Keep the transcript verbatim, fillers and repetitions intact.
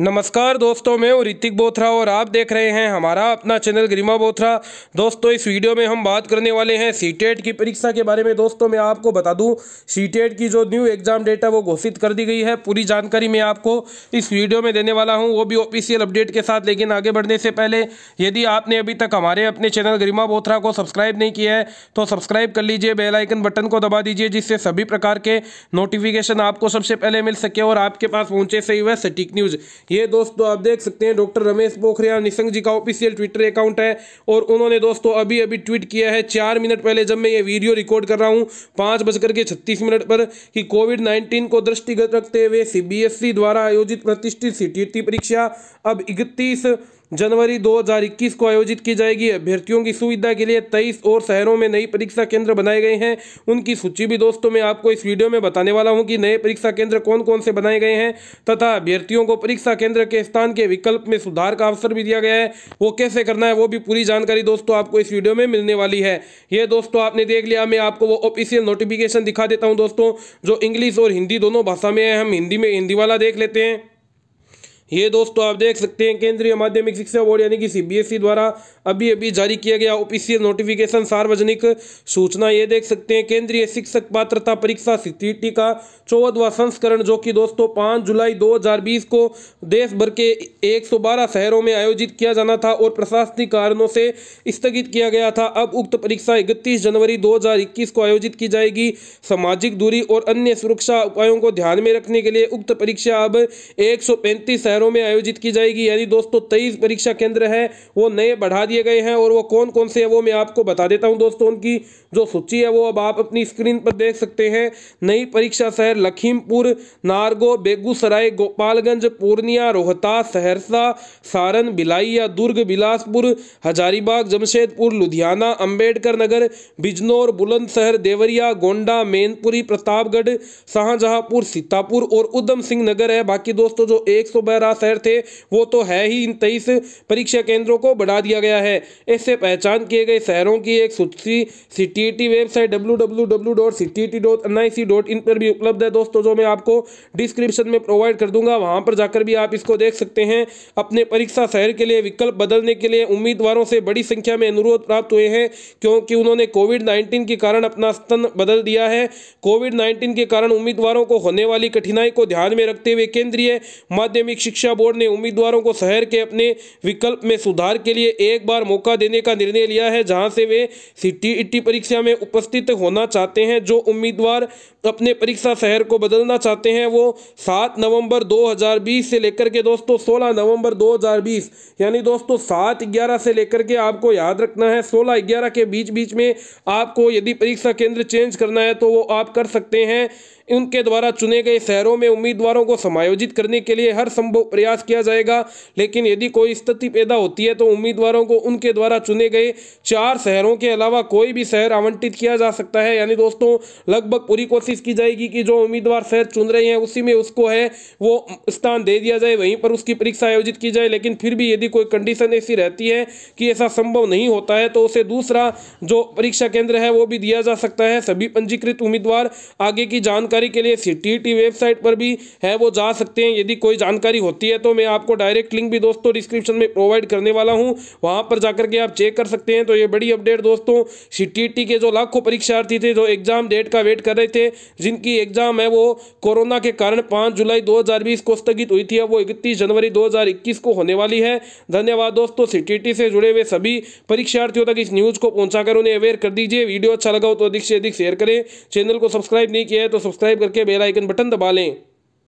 नमस्कार दोस्तों, मैं हूँ ऋतिक बोथरा और आप देख रहे हैं हमारा अपना चैनल गरिमा बोथरा। दोस्तों, इस वीडियो में हम बात करने वाले हैं सीटेट की परीक्षा के बारे में। दोस्तों, मैं आपको बता दूं सीटेट की जो न्यू एग्ज़ाम डेट है वो घोषित कर दी गई है। पूरी जानकारी मैं आपको इस वीडियो में देने वाला हूँ, वो भी ऑफिशियल अपडेट के साथ। लेकिन आगे बढ़ने से पहले यदि आपने अभी तक हमारे अपने चैनल गरिमा बोथरा को सब्सक्राइब नहीं किया है तो सब्सक्राइब कर लीजिए, बेल आइकन बटन को दबा दीजिए, जिससे सभी प्रकार के नोटिफिकेशन आपको सबसे पहले मिल सके और आपके पास पहुँचे सही वह सटीक न्यूज़। ये दोस्तों आप देख सकते हैं डॉक्टर रमेश पोखरिया निशंक जी का ऑफिशियल ट्विटर अकाउंट है और उन्होंने दोस्तों अभी अभी ट्वीट किया है चार मिनट पहले, जब मैं ये वीडियो रिकॉर्ड कर रहा हूँ पाँच बजकर के छत्तीस मिनट पर, कि कोविड नाइन्टीन को दृष्टिगत रखते हुए सीबीएसई द्वारा आयोजित प्रतिष्ठित सीटीईटी परीक्षा अब इकतीस जनवरी दो हज़ार इक्कीस को आयोजित की जाएगी। अभ्यर्थियों की सुविधा के लिए तेईस और शहरों में नई परीक्षा केंद्र बनाए गए हैं। उनकी सूची भी दोस्तों मैं आपको इस वीडियो में बताने वाला हूं कि नए परीक्षा केंद्र कौन कौन से बनाए गए हैं तथा अभ्यर्थियों को परीक्षा केंद्र के स्थान के विकल्प में सुधार का अवसर भी दिया गया है। वो कैसे करना है वो भी पूरी जानकारी दोस्तों आपको इस वीडियो में मिलने वाली है। ये दोस्तों आपने देख लिया, मैं आपको वो ऑफिशियल नोटिफिकेशन दिखा देता हूँ दोस्तों, जो इंग्लिश और हिंदी दोनों भाषा में है। हम हिंदी में हिंदी वाला देख लेते हैं। ये दोस्तों आप देख सकते हैं केंद्रीय माध्यमिक शिक्षा बोर्ड यानी कि सीबीएसई द्वारा अभी अभी जारी किया गया ऑफिशियल नोटिफिकेशन सार्वजनिक सूचना। ये देख सकते हैं केंद्रीय शिक्षक पात्रता परीक्षा सीटीईटी का चौदहवां संस्करण, जो कि दोस्तों पाँच जुलाई दो हज़ार बीस को देश भर के एक सौ बारह शहरों में आयोजित किया जाना था और प्रशासनिक कारणों से स्थगित किया गया था। अब उक्त परीक्षा इकतीस जनवरी दो हज़ार इक्कीस को आयोजित की जाएगी। सामाजिक दूरी और अन्य सुरक्षा उपायों को ध्यान में रखने के लिए उक्त परीक्षा अब एक सौ पैंतीस में आयोजित की जाएगी। यानी दोस्तों तेईस परीक्षा केंद्र हैं वो नए बढ़ा दिए गए हैं और वो कौन कौन से हैं वो मैं आपको बता देता हूं दोस्तों। उनकी जो सूची है वो अब आप अपनी स्क्रीन पर देख सकते हैं। नई परीक्षा शहर लखीमपुर, नारगो, बेगूसराय, गोपालगंज, पूर्णिया, रोहतास, सहरसा, सारण, भिलाई, दुर्ग, बिलासपुर, हजारीबाग, जमशेदपुर, लुधियाना, अम्बेडकर नगर, बिजनौर, बुलंदशहर, देवरिया, गोंडा, मैनपुरी, प्रतापगढ़, शाहजहांपुर, सीतापुर और उधम सिंह नगर है। बाकी दोस्तों जो एक सौ बारह शहर थे वो तो है ही, इन तेईस परीक्षा केंद्रों को बढ़ा दिया गया है। इससे पहचान किए गए शहरों की एक सूची CTET website W W W dot C T E T dot N I C dot in पर भी उपलब्ध है दोस्तों, जो मैं आपको डिस्क्रिप्शन में प्रोवाइड कर दूंगा। वहां पर जाकर भी आप इसको देख सकते हैं। अपने परीक्षा शहर के लिए विकल्प बदलने के लिए उम्मीदवारों से बड़ी संख्या में अनुरोध प्राप्त हुए हैं, क्योंकि उन्होंने कोविड नाइन्टीन के कारण अपना स्थान बदल दिया है। कोविड नाइन्टीन के कारण उम्मीदवारों को होने वाली कठिनाई को ध्यान में रखते हुए केंद्रीय माध्यमिक शिक्षा बोर्ड ने उम्मीदवारों को शहर के अपने विकल्प में सुधार के लिए एक बार मौका देने का निर्णय लिया है, जहां से वे सीटीईटी परीक्षा में उपस्थित होना चाहते हैं। जो उम्मीदवार अपने परीक्षा शहर को बदलना चाहते हैं वो सात नवंबर दो हज़ार बीस से लेकर के दोस्तों सोलह नवंबर दो हज़ार बीस यानी दोस्तों सात ग्यारह से लेकर के आपको याद रखना है सोलह ग्यारह के बीच बीच में आपको यदि परीक्षा केंद्र चेंज करना है तो वो आप कर सकते हैं। उनके द्वारा चुने गए शहरों में उम्मीदवारों को समायोजित करने के लिए हर संभव प्रयास किया जाएगा, लेकिन यदि कोई स्थिति पैदा होती है तो उम्मीदवारों को उनके द्वारा चुने गए चार शहरों के अलावा कोई भी शहर आवंटित किया जा सकता है। यानी दोस्तों लगभग पूरी कोशिश की जाएगी कि जो उम्मीदवार शहर चुन रहे हैं उसी में उसको है वो स्थान दे दिया जाए, वहीं पर उसकी परीक्षा आयोजित की जाए। लेकिन फिर भी यदि कोई कंडीशन ऐसी रहती है कि ऐसा संभव नहीं होता है तो उसे दूसरा जो परीक्षा केंद्र है वो भी दिया जा सकता है। सभी पंजीकृत उम्मीदवार आगे की जानकारी के लिए सीटीईटी वेबसाइट पर भी है वो जा सकते हैं। यदि कोई जानकारी होती है तो मैं आपको डायरेक्ट लिंक भी दोस्तों डिस्क्रिप्शन में प्रोवाइड करने वाला हूं, वहां पर जाकर के आप चेक कर सकते हैं। तो ये बड़ी अपडेट दोस्तों सीटीईटी के जो लाखों परीक्षार्थी थे जो एग्जाम डेट का वेट कर रहे थे, जिनकी एग्जाम है वो कोरोना के कारण पांच जुलाई दो हजार बीस को स्थगित हुई थी, अब वो इकतीस जनवरी दो हजार इक्कीस को होने वाली है। धन्यवाद दोस्तों, सीटीईटी से जुड़े हुए सभी परीक्षार्थियों तक इस न्यूज को पहुंचाकर उन्हें अवेयर कर दीजिए। वीडियो अच्छा लगा हो तो अधिक से अधिक शेयर करें, चैनल को सब्सक्राइब नहीं किया है तो सब्सक्राइब करके बेल आइकन बटन दबा लें।